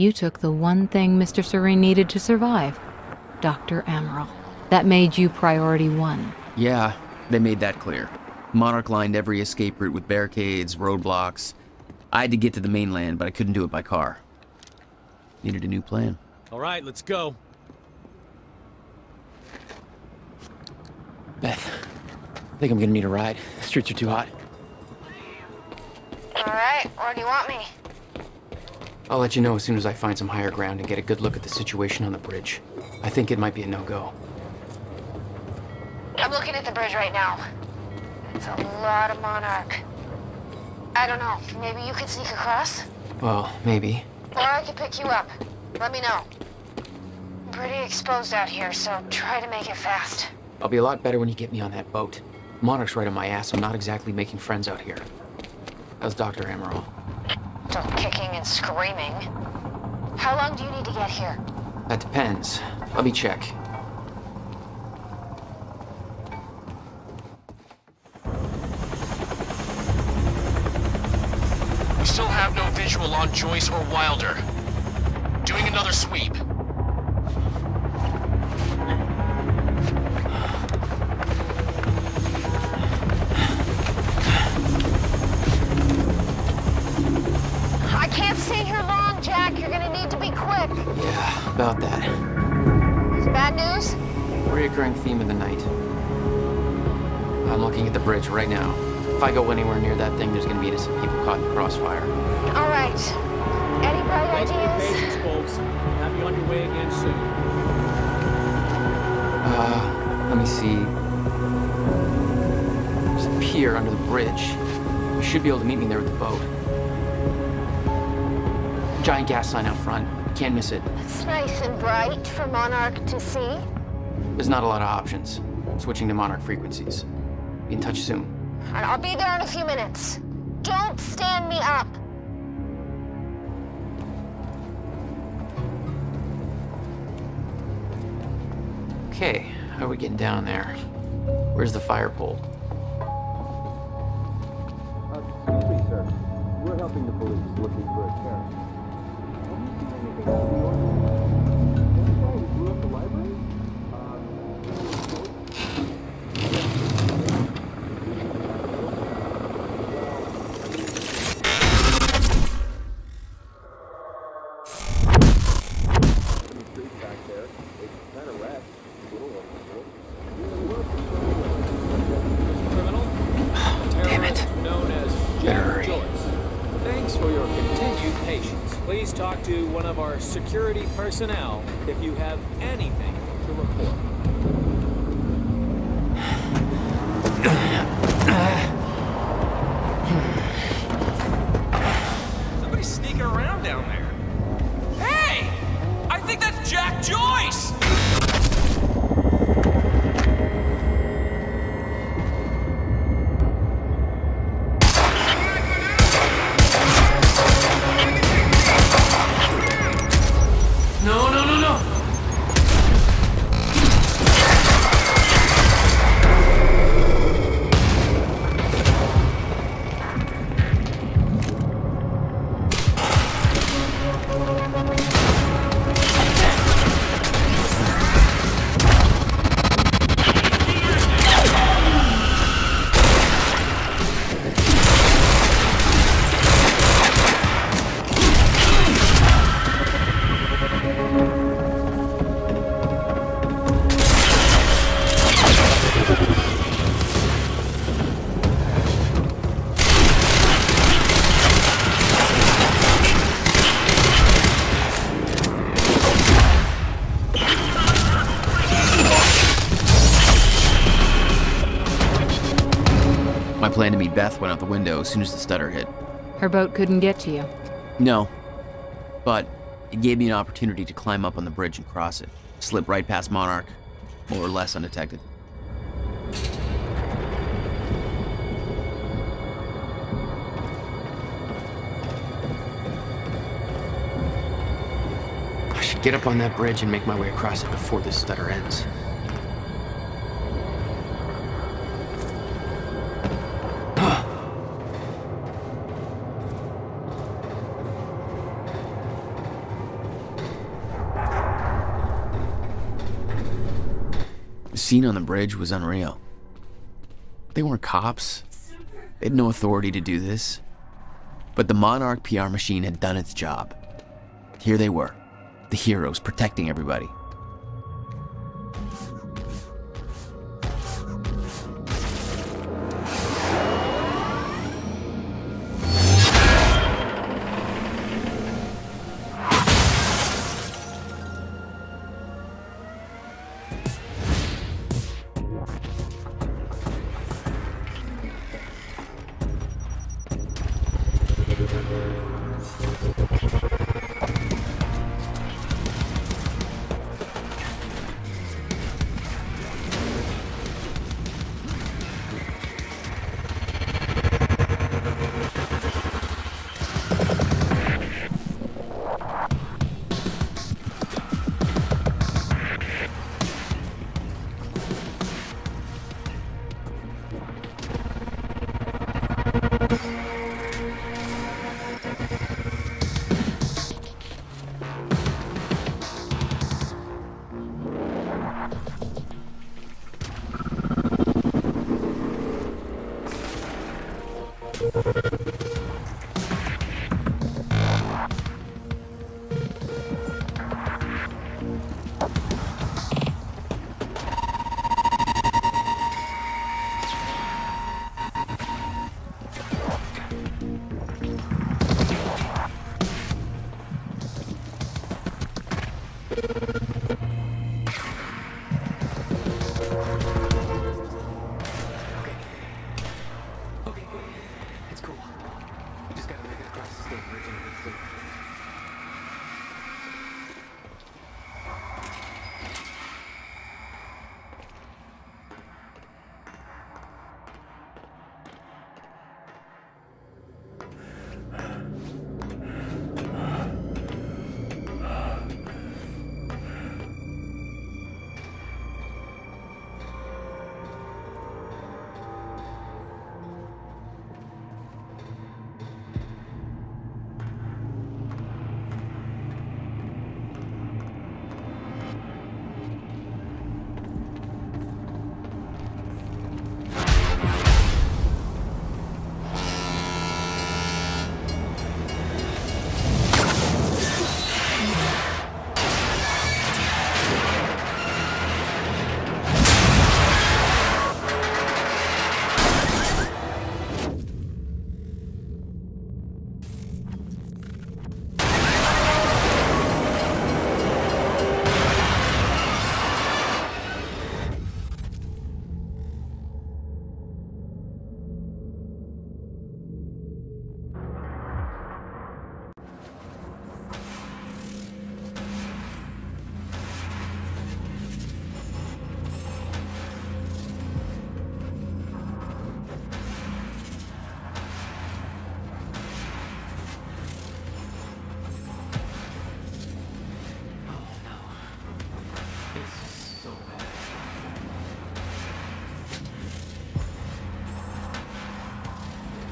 You took the one thing Mr. Serene needed to survive, Dr. Amaral. That made you priority one. Yeah, they made that clear. Monarch lined every escape route with barricades, roadblocks. I had to get to the mainland, but I couldn't do it by car. Needed a new plan. All right, let's go. Beth, I think I'm gonna need a ride. The streets are too hot. All right, where do you want me? I'll let you know as soon as I find some higher ground and get a good look at the situation on the bridge. I think it might be a no-go. I'm looking at the bridge right now. It's a lot of Monarch. I don't know, maybe you could sneak across? Well, maybe. Or I could pick you up. Let me know. I'm pretty exposed out here, so try to make it fast. I'll be a lot better when you get me on that boat. Monarch's right on my ass. I'm not exactly making friends out here. How's Dr. Amaral? Still kicking and screaming. How long do you need to get here? That depends. Let me check. We still have no visual on Joyce or Wilder. Doing another sweep. About that. It's bad news? Reoccurring theme of the night. I'm looking at the bridge right now. If I go anywhere near that thing, there's gonna be innocent people caught in the crossfire. All right. Any bright ideas? Thanks for your patience, folks. Have you on your way again soon. Let me see. There's a pier under the bridge. You should be able to meet me there with the boat. Giant gas sign out front. Can't miss it. It's nice and bright for Monarch to see. There's not a lot of options. I'm switching to Monarch frequencies. Be in touch soon. All right, I'll be there in a few minutes. Don't stand me up. Okay, how are we getting down there? Where's the fire pole? Excuse me, sir. We're helping the police looking for a carrier. Security personnel, if you have anything to report. Somebody's sneaking around down there. Hey! I think that's Jack Joyce! Plan to meet Beth went out the window as soon as the stutter hit. Her boat couldn't get to you? No, but it gave me an opportunity to climb up on the bridge and cross it. Slip right past Monarch, more or less undetected. I should get up on that bridge and make my way across it before this stutter ends. scene on the bridge was unreal. They weren't cops. They had no authority to do this. But the Monarch PR machine had done its job. Here they were, the heroes protecting everybody.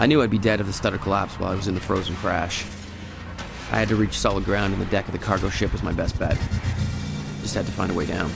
I knew I'd be dead if the stutter collapsed while I was in the frozen crash. I had to reach solid ground, and the deck of the cargo ship was my best bet. Just had to find a way down.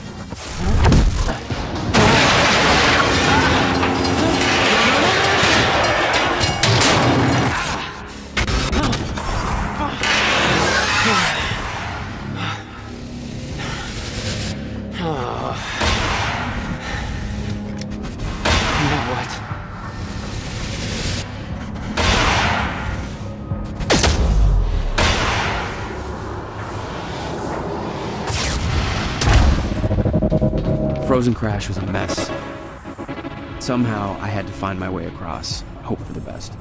Frozen crash was a mess. Somehow, I had to find my way across, hope for the best.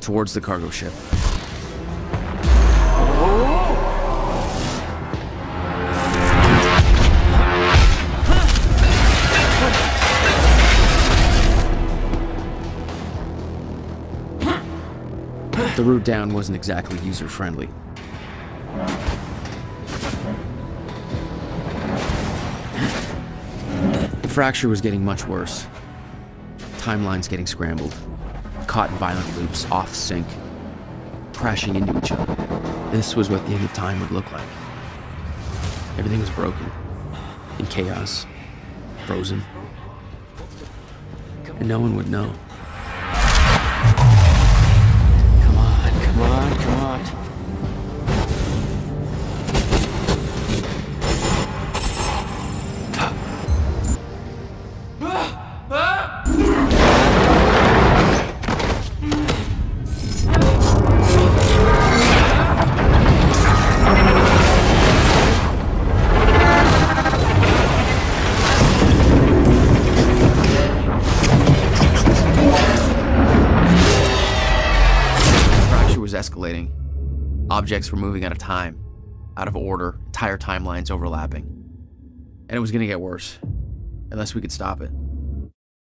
Towards the cargo ship. The route down wasn't exactly user-friendly. The fracture was getting much worse. Timelines getting scrambled. Caught in violent loops, off sync. Crashing into each other. This was what the end of time would look like. Everything was broken. In chaos. Frozen. And no one would know. Come on. Escalating. Objects were moving out of time, out of order, entire timelines overlapping. And it was going to get worse, unless we could stop it.